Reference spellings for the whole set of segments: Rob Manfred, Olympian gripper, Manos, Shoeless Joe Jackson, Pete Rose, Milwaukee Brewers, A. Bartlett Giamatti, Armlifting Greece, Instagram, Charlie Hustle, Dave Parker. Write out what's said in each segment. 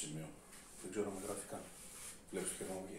σημείο. Δεν ξέρω με γραφικά. Βλέπεις και να μου βγει.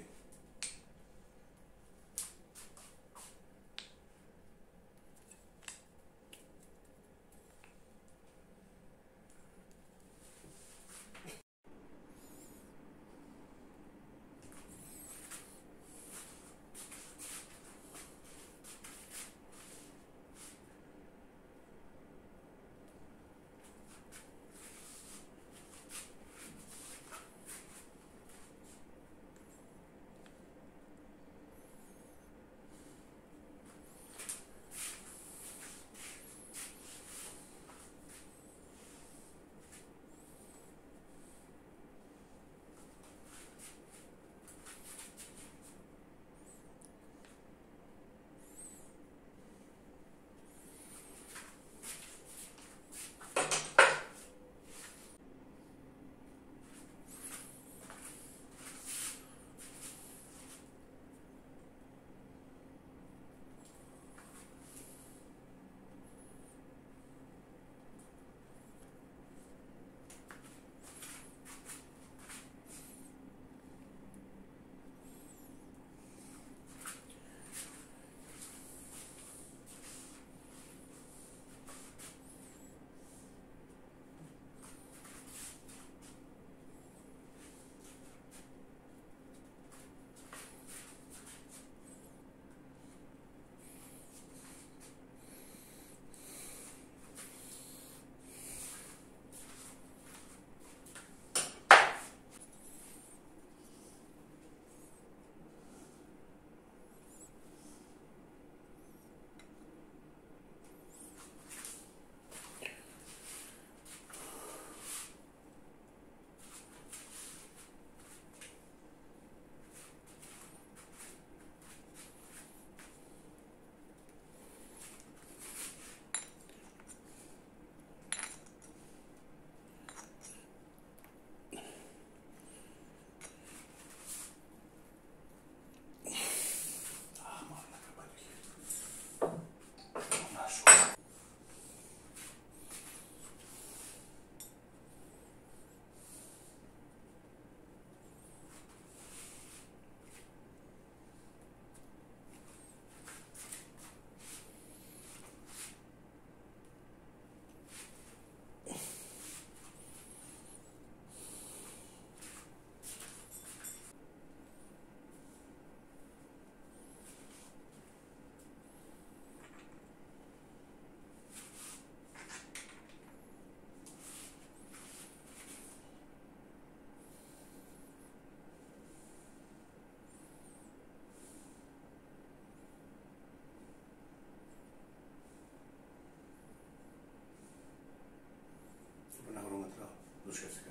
Το σκέφτηκα.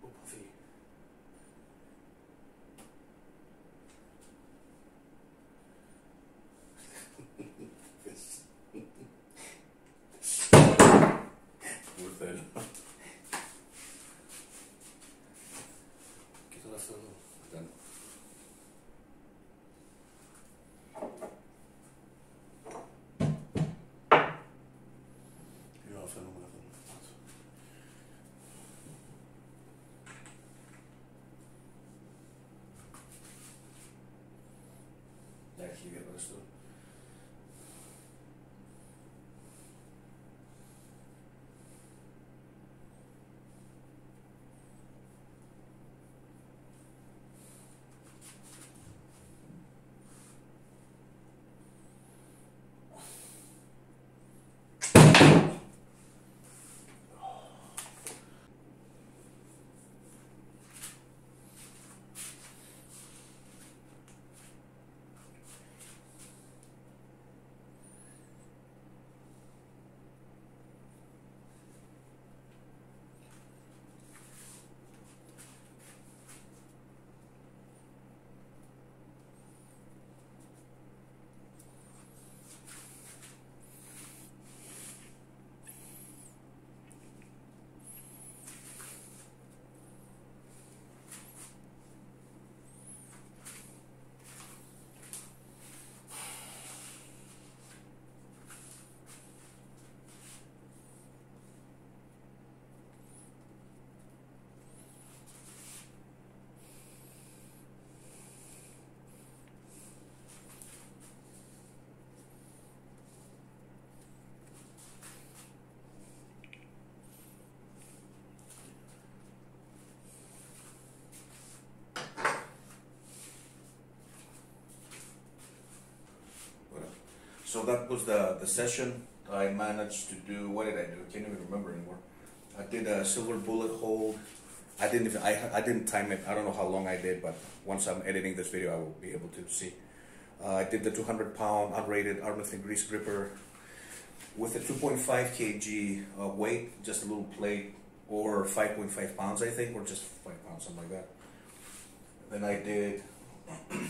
Πού θα φύγει. Μου ήρθε ένα. Κοίτα αυτό εδώ. Ήταν. Λίγο αφαίνομαι αυτό. Έχει διαβαστώ. So that was the session. I managed to do, what did I do? I can't even remember anymore. I did a silver bullet hold. I didn't time it. I don't know how long I did, but once I'm editing this video, I will be able to see. I did the 200-pound unrated Armlifting Greece gripper with a 2.5 kg weight, just a little plate, or 5.5 pounds, I think, or just 5 pounds, something like that. Then I did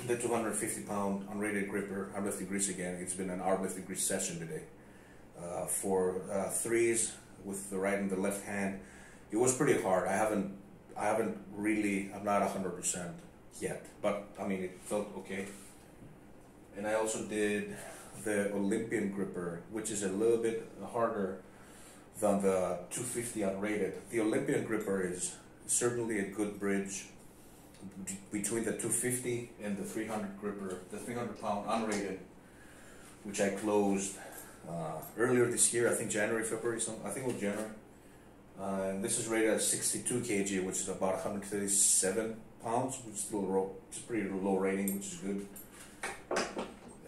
the 250-pound unrated gripper, Armlifting Greece again. It's been an Armlifting Greece session today. For threes with the right and the left hand. It was pretty hard. I haven't really, I'm not 100% yet, but I mean, it felt okay. And I also did the Olympian gripper, which is a little bit harder than the 250 unrated. The Olympian gripper is certainly a good bridge between the 250 and the 300 gripper, the 300-pound unrated, which I closed earlier this year. I think January, February, I think it was January. And this is rated at 62 kg, which is about 137 pounds, which is it's pretty low rating, which is good.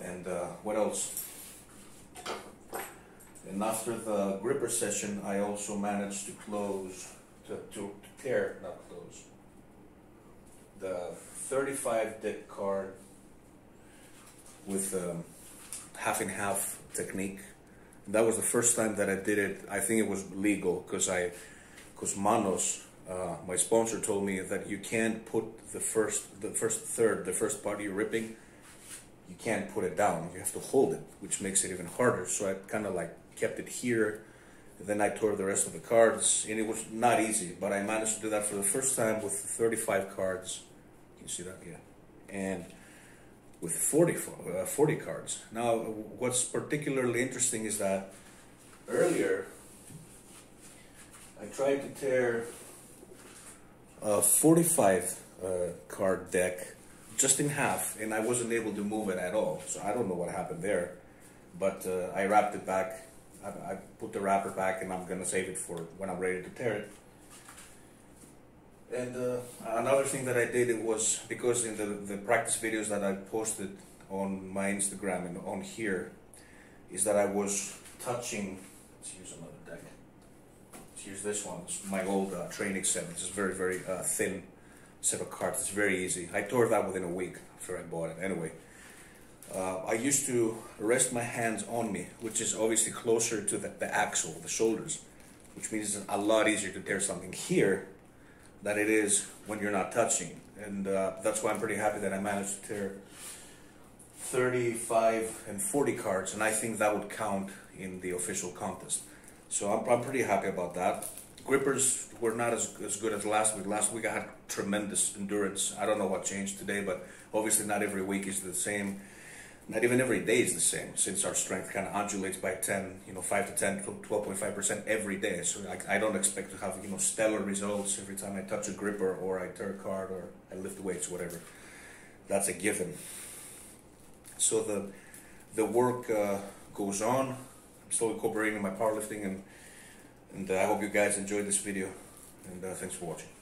And what else? And after the gripper session, I also managed to close, to tear, not close, the 35 deck card with half in half technique. That was the first time that I did it. I think it was legal because Manos, my sponsor, told me that you can't put the first part you're ripping, you can't put it down. You have to hold it, which makes it even harder. So I kind of like kept it here. And then I tore the rest of the cards, and it was not easy, but I managed to do that for the first time with 35 cards. You can see that, yeah. And with 40 cards. Now, what's particularly interesting is that earlier I tried to tear a 45 card deck just in half, and I wasn't able to move it at all, so I don't know what happened there, but I wrapped it back. I put the wrapper back, and I'm gonna save it for when I'm ready to tear it. And another thing that I did, it was because in the practice videos that I posted on my Instagram and on here, is that I was touching, let's use another deck, let's use this one, it's my old training set, which is very, very thin set of cards, it's very easy. I tore that within a week after I bought it. Anyway, I used to rest my hands on me, which is obviously closer to the axle, the shoulders, which means it's a lot easier to tear something here than it is when you're not touching. And that's why I'm pretty happy that I managed to tear 35 and 40 cards, and I think that would count in the official contest. So I'm pretty happy about that. Grippers were not as good as last week. Last week I had tremendous endurance. I don't know what changed today, but obviously not every week is the same. Not even every day is the same, since our strength kind of undulates by 10, you know, 5 to 10, 12.5% every day. So I don't expect to have, you know, stellar results every time I touch a gripper or I tear a card or I lift weights, whatever. That's a given. So the work goes on. I'm still incorporating my powerlifting, and I hope you guys enjoyed this video. And thanks for watching.